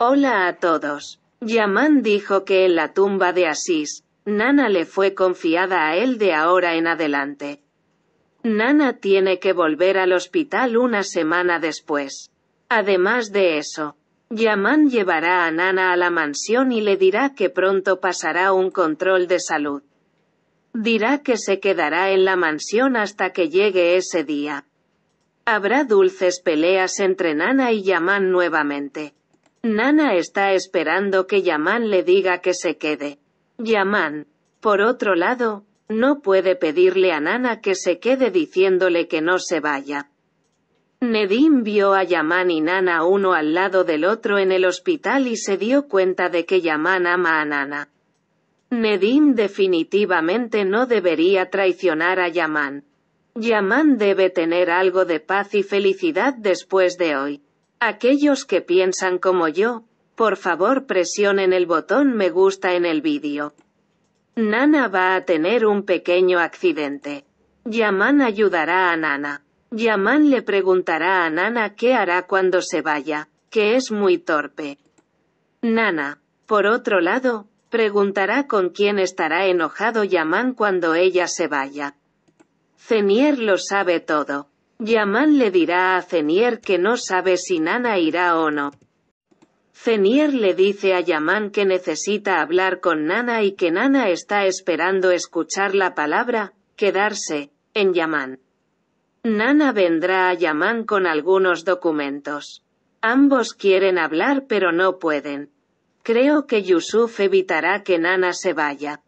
Hola a todos. Yaman dijo que en la tumba de Asís, Nana le fue confiada a él de ahora en adelante. Nana tiene que volver al hospital una semana después. Además de eso, Yaman llevará a Nana a la mansión y le dirá que pronto pasará un control de salud. Dirá que se quedará en la mansión hasta que llegue ese día. Habrá dulces peleas entre Nana y Yaman nuevamente. Nana está esperando que Yaman le diga que se quede. Yaman, por otro lado, no puede pedirle a Nana que se quede diciéndole que no se vaya. Nedim vio a Yaman y Nana uno al lado del otro en el hospital y se dio cuenta de que Yaman ama a Nana. Nedim definitivamente no debería traicionar a Yaman. Yaman debe tener algo de paz y felicidad después de hoy. Aquellos que piensan como yo, por favor presionen el botón me gusta en el vídeo. Nana va a tener un pequeño accidente. Yaman ayudará a Nana. Yaman le preguntará a Nana qué hará cuando se vaya, que es muy torpe. Nana, por otro lado, preguntará con quién estará enojado Yaman cuando ella se vaya. Zenier lo sabe todo. Yaman le dirá a Zenier que no sabe si Nana irá o no. Zenier le dice a Yaman que necesita hablar con Nana y que Nana está esperando escuchar la palabra, quedarse, en Yaman. Nana vendrá a Yaman con algunos documentos. Ambos quieren hablar pero no pueden. Creo que Yusuf evitará que Nana se vaya.